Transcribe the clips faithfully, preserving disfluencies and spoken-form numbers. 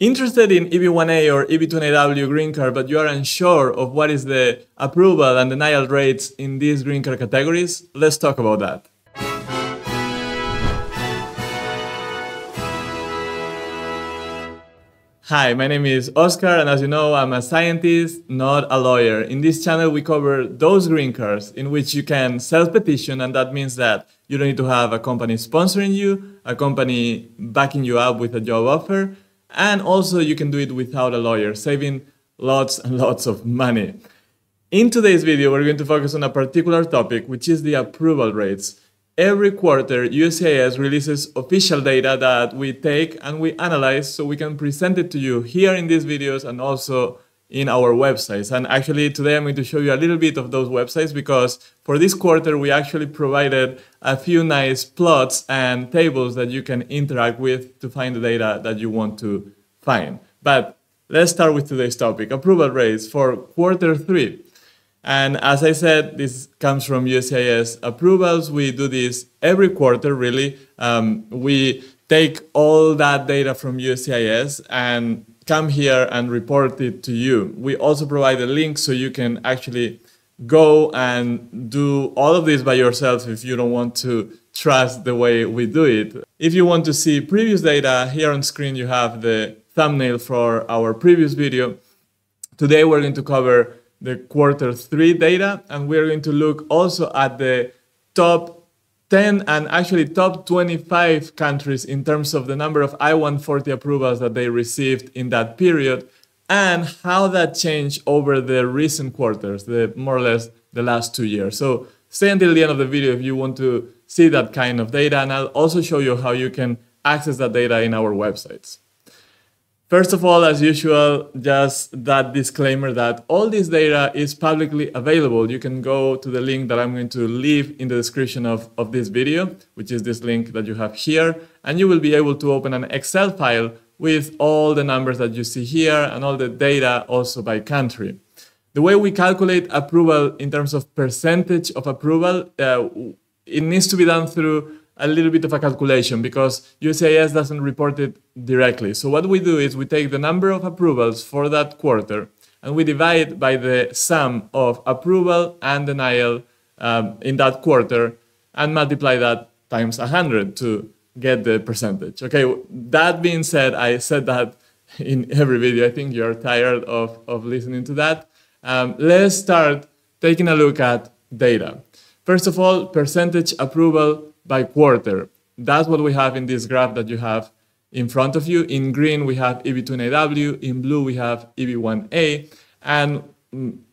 Interested in E B one A or E B two N A W green card, but you are unsure of what is the approval and denial rates in these green card categories? Let's talk about that. Hi, my name is Oscar, and as you know, I'm a scientist, not a lawyer. In this channel, we cover those green cards in which you can self-petition, and that means that you don't need to have a company sponsoring you, a company backing you up with a job offer, and also you can do it without a lawyer, saving lots and lots of money. In today's video, we're going to focus on a particular topic, which is the approval rates. Every quarter, U S C I S releases official data that we take and we analyze so we can present it to you here in these videos and also in our websites. And actually today I'm going to show you a little bit of those websites because for this quarter we actually provided a few nice plots and tables that you can interact with to find the data that you want to find. But let's start with today's topic, approval rates for quarter three. And as I said, this comes from U S C I S approvals. We do this every quarter, really. Um, we take all that data from U S C I S and come here and report it to you. We also provide a link so you can actually go and do all of this by yourself if you don't want to trust the way we do it. If you want to see previous data, here on screen you have the thumbnail for our previous video. Today we're going to cover the quarter three data, and we're going to look also at the top ten and actually top twenty-five countries in terms of the number of I one forty approvals that they received in that period and how that changed over the recent quarters, the more or less the last two years. So stay until the end of the video if you want to see that kind of data, and I'll also show you how you can access that data in our websites. First of all, as usual, just that disclaimer that all this data is publicly available. You can go to the link that I'm going to leave in the description of, of this video, which is this link that you have here, and you will be able to open an Excel file with all the numbers that you see here and all the data also by country. The way we calculate approval in terms of percentage of approval, uh, it needs to be done through a little bit of a calculation because U S C I S doesn't report it directly. So what we do is we take the number of approvals for that quarter and we divide by the sum of approval and denial um, in that quarter and multiply that times one hundred to get the percentage. Okay, that being said, I said that in every video. I think you're tired of, of listening to that. Um, let's start taking a look at data. First of all, percentage approval by quarter. That's what we have in this graph that you have in front of you. In green, we have E B two N A W, in blue, we have E B one A, and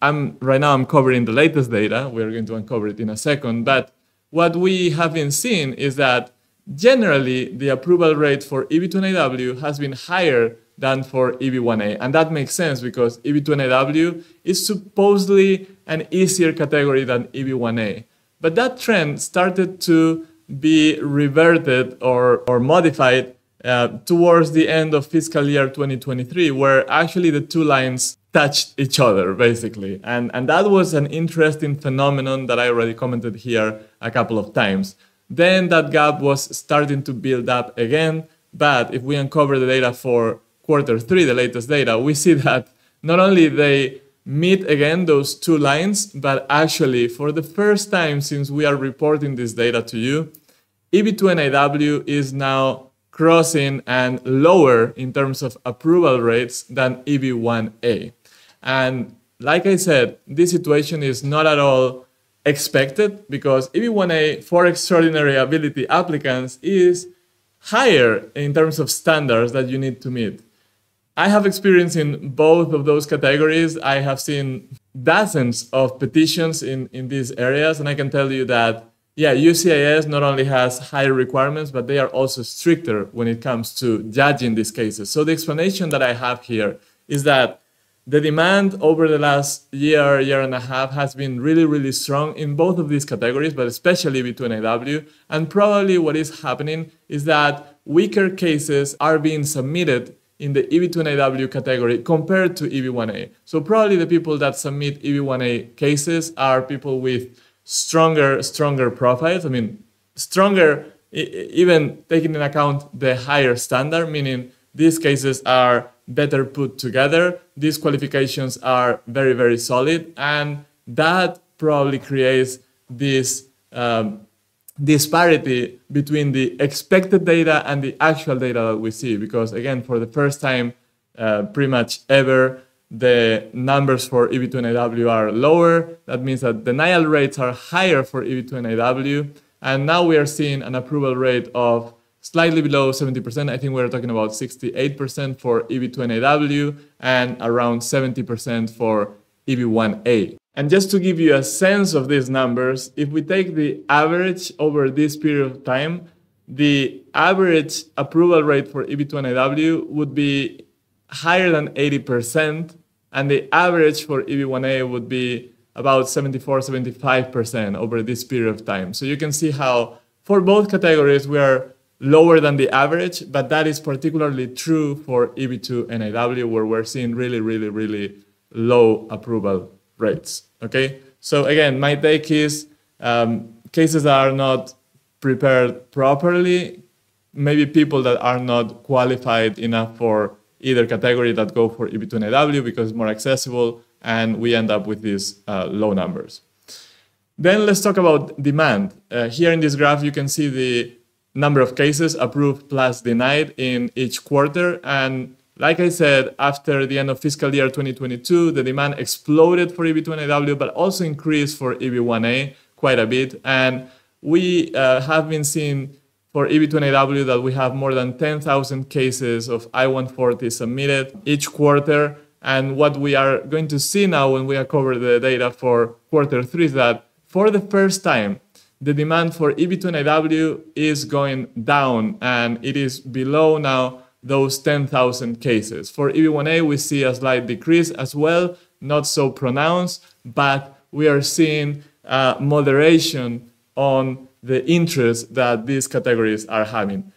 I'm, right now I'm covering the latest data. We're going to uncover it in a second, but what we have been seeing is that generally the approval rate for E B two N A W has been higher than for E B one A, and that makes sense because E B two N A W is supposedly an easier category than E B one A. But that trend started to be reverted or, or modified uh, towards the end of fiscal year twenty twenty-three, where actually the two lines touched each other, basically. And, and that was an interesting phenomenon that I already commented here a couple of times. Then that gap was starting to build up again. But if we uncover the data for quarter three, the latest data, we see that not only they meet again those two lines, but actually for the first time since we are reporting this data to you, E B two N A W is now crossing and lower in terms of approval rates than E B one A. And like I said, this situation is not at all expected because E B one A for extraordinary ability applicants is higher in terms of standards that you need to meet. I have experience in both of those categories. I have seen dozens of petitions in, in these areas, and I can tell you that, yeah, U S C I S not only has higher requirements, but they are also stricter when it comes to judging these cases. So the explanation that I have here is that the demand over the last year, year and a half has been really, really strong in both of these categories, but especially E B two N A W. And probably what is happening is that weaker cases are being submitted in the E B two N A W category compared to E B one A. So probably the people that submit E B one A cases are people with stronger, stronger profiles. I mean, stronger, even taking into account the higher standard, meaning these cases are better put together. These qualifications are very, very solid, and that probably creates this um, disparity between the expected data and the actual data that we see, because again, for the first time uh, pretty much ever, the numbers for E B two and A W are lower. That means that denial rates are higher for E B two and A W, and now we are seeing an approval rate of slightly below seventy percent. I think we're talking about sixty-eight percent for E B two and A W and around seventy percent for E B one A. And just to give you a sense of these numbers, if we take the average over this period of time, the average approval rate for E B two and A W would be higher than eighty percent, and the average for E B one A would be about seventy-four, seventy-five percent over this period of time. So you can see how for both categories we are lower than the average, but that is particularly true for E B two and A W, where we're seeing really, really, really low approval rates. Okay, so again, my take is um, cases that are not prepared properly, maybe people that are not qualified enough for either category that go for E B two and A W because it's more accessible, and we end up with these uh, low numbers. Then let's talk about demand. Uh, here in this graph, you can see the number of cases approved plus denied in each quarter. And like I said, after the end of fiscal year twenty twenty-two, the demand exploded for E B two and A W, but also increased for E B one A quite a bit. And we uh, have been seeing for E B two and A W that we have more than ten thousand cases of I one forty submitted each quarter. And what we are going to see now when we cover the data for quarter three is that for the first time, the demand for E B two and A W is going down, and it is below now those ten thousand cases. For E B one A, we see a slight decrease as well, not so pronounced, but we are seeing uh, moderation on the interest that these categories are having.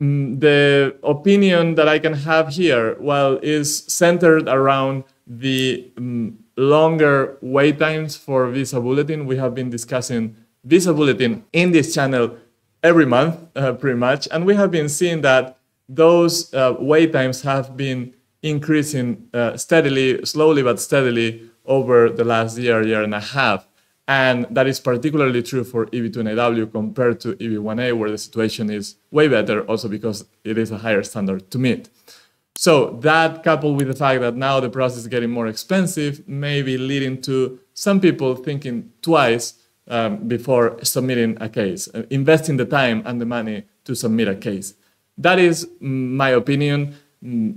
The opinion that I can have here, well, is centered around the um, longer wait times for visa bulletin. We have been discussing visa bulletin in this channel every month, uh, pretty much, and we have been seeing that those uh, wait times have been increasing uh, steadily, slowly but steadily over the last year, year and a half. And that is particularly true for E B two and A W compared to E B one A, where the situation is way better, also because it is a higher standard to meet. So that, coupled with the fact that now the process is getting more expensive, may be leading to some people thinking twice um, before submitting a case, investing the time and the money to submit a case. That is my opinion.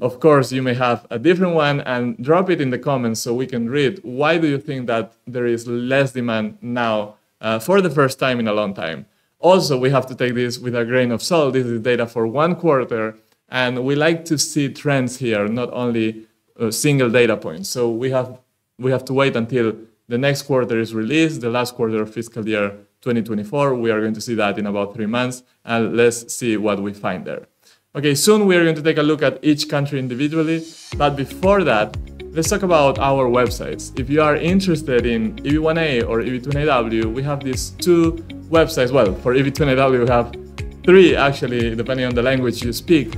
Of course, you may have a different one, and drop it in the comments so we can read. Why do you think that there is less demand now uh, for the first time in a long time? Also, we have to take this with a grain of salt. This is data for one quarter, and we like to see trends here, not only uh, single data points. So we have, we have to wait until the next quarter is released, the last quarter of fiscal year twenty twenty-four. We are going to see that in about three months, and let's see what we find there. Okay, soon we are going to take a look at each country individually, but before that, let's talk about our websites. If you are interested in E B one A or E B two and A W, we have these two websites. Well, for E B two and A W, we have three, actually, depending on the language you speak.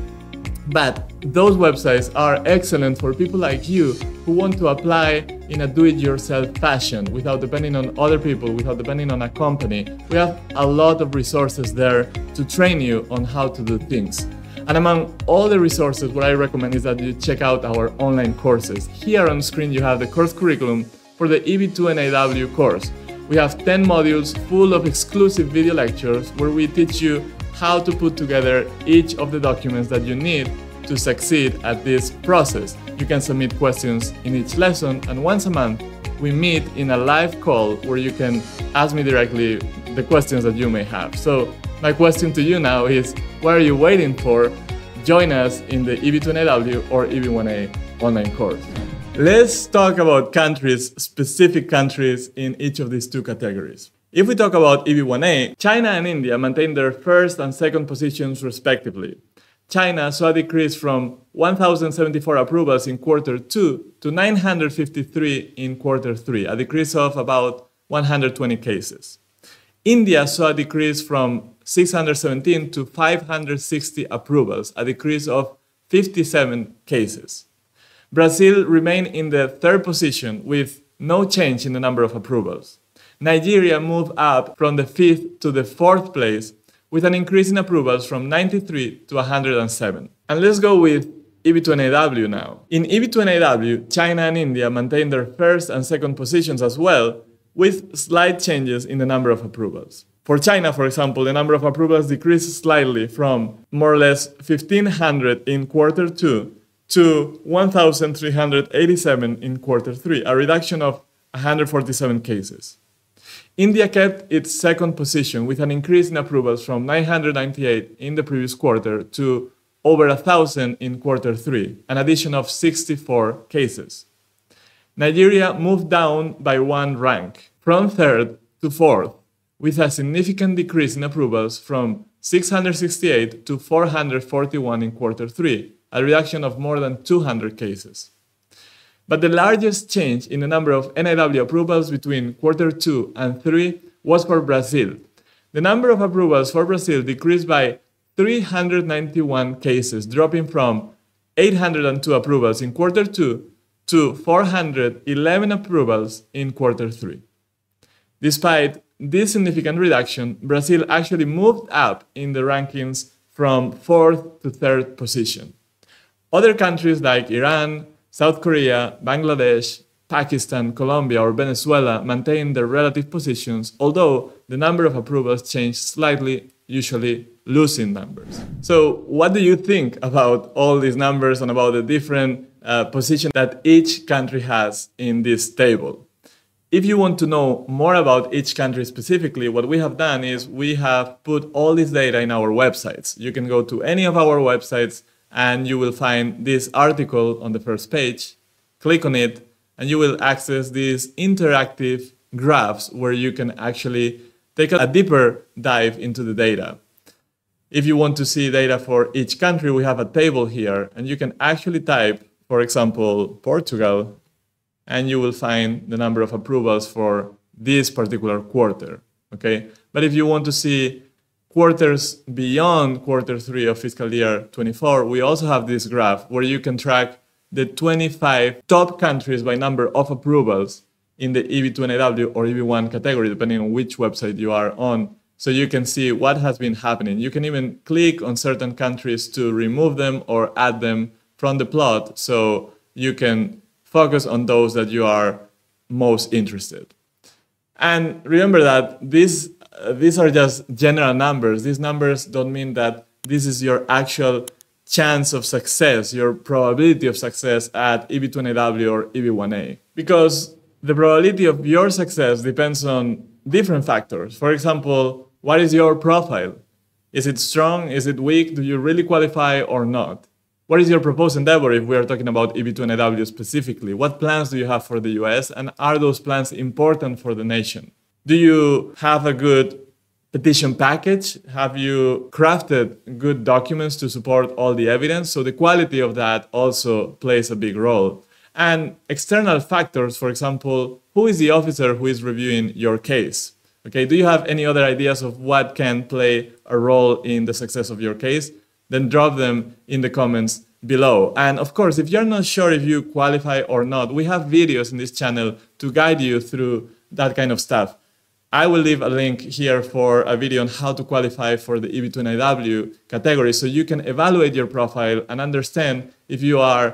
But those websites are excellent for people like you who want to apply in a do-it-yourself fashion without depending on other people, without depending on a company. We have a lot of resources there to train you on how to do things. And among all the resources, what I recommend is that you check out our online courses. Here on screen, you have the course curriculum for the E B two and A W course. We have ten modules full of exclusive video lectures where we teach you how to put together each of the documents that you need to succeed at this process. You can submit questions in each lesson, and once a month, we meet in a live call where you can ask me directly the questions that you may have. So my question to you now is, what are you waiting for? Join us in the E B two and A W or E B one A online course. Let's talk about countries, specific countries in each of these two categories. If we talk about E B one A, China and India maintain their first and second positions respectively. China saw a decrease from one thousand seventy-four approvals in quarter two to nine hundred fifty-three in quarter three, a decrease of about one hundred twenty cases. India saw a decrease from six hundred seventeen to five hundred sixty approvals, a decrease of fifty-seven cases. Brazil remained in the third position with no change in the number of approvals. Nigeria moved up from the fifth to the fourth place with an increase in approvals from ninety-three to one hundred seven. And let's go with E B twenty A W now. In E B twenty A W, China and India maintained their first and second positions as well, with slight changes in the number of approvals. For China, for example, the number of approvals decreased slightly from more or less fifteen hundred in quarter two to one thousand three hundred eighty-seven in quarter three, a reduction of one hundred forty-seven cases. India kept its second position with an increase in approvals from nine hundred ninety-eight in the previous quarter to over one thousand in quarter three, an addition of sixty-four cases. Nigeria moved down by one rank, from third to fourth, with a significant decrease in approvals from six hundred sixty-eight to four hundred forty-one in quarter three, a reduction of more than two hundred cases. But the largest change in the number of N A W approvals between quarter two and three was for Brazil. The number of approvals for Brazil decreased by three hundred ninety-one cases, dropping from eight hundred two approvals in quarter two to four hundred eleven approvals in quarter three. Despite this significant reduction, Brazil actually moved up in the rankings from fourth to third position. Other countries like Iran, South Korea, Bangladesh, Pakistan, Colombia, or Venezuela maintained their relative positions, although the number of approvals changed slightly, usually losing numbers. So what do you think about all these numbers and about the different uh, positions that each country has in this table? If you want to know more about each country specifically, what we have done is we have put all this data in our websites. You can go to any of our websites and you will find this article on the first page. Click on it and you will access these interactive graphs where you can actually take a deeper dive into the data. If you want to see data for each country, we have a table here and you can actually type, for example, Portugal, and you will find the number of approvals for this particular quarter, okay? But if you want to see quarters beyond quarter three of fiscal year twenty-four, we also have this graph where you can track the twenty-five top countries by number of approvals in the E B twenty A W or E B one category, depending on which website you are on. So you can see what has been happening. You can even click on certain countries to remove them or add them from the plot, so you can focus on those that you are most interested. And remember that these, uh, these are just general numbers. These numbers don't mean that this is your actual chance of success, your probability of success at E B twenty A W or E B one A, because the probability of your success depends on different factors. For example, what is your profile? Is it strong? Is it weak? Do you really qualify or not? What is your proposed endeavor if we are talking about E B twenty A W specifically? What plans do you have for the U S and are those plans important for the nation? Do you have a good petition package? Have you crafted good documents to support all the evidence? So the quality of that also plays a big role. And external factors, for example, who is the officer who is reviewing your case? Okay, do you have any other ideas of what can play a role in the success of your case? Then drop them in the comments below. And of course, if you're not sure if you qualify or not, we have videos in this channel to guide you through that kind of stuff. I will leave a link here for a video on how to qualify for the E B twenty A W category so you can evaluate your profile and understand if you are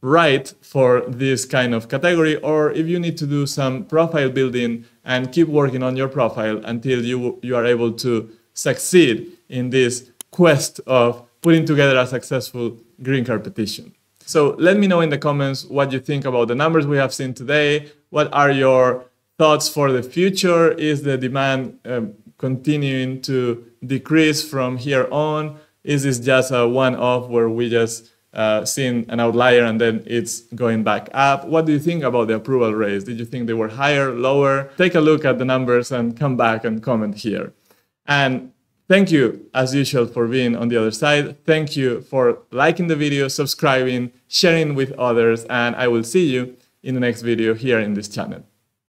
right for this kind of category or if you need to do some profile building and keep working on your profile until you, you are able to succeed in this quest of putting together a successful green card petition. So let me know in the comments what you think about the numbers we have seen today. What are your thoughts for the future? Is the demand um, continuing to decrease from here on? Is this just a one-off where we just Uh, seen an outlier and then it's going back up? What do you think about the approval rates? Did you think they were higher, lower? Take a look at the numbers and come back and comment here. And thank you, as usual, for being on the other side. Thank you for liking the video, subscribing, sharing with others, and I will see you in the next video here in this channel.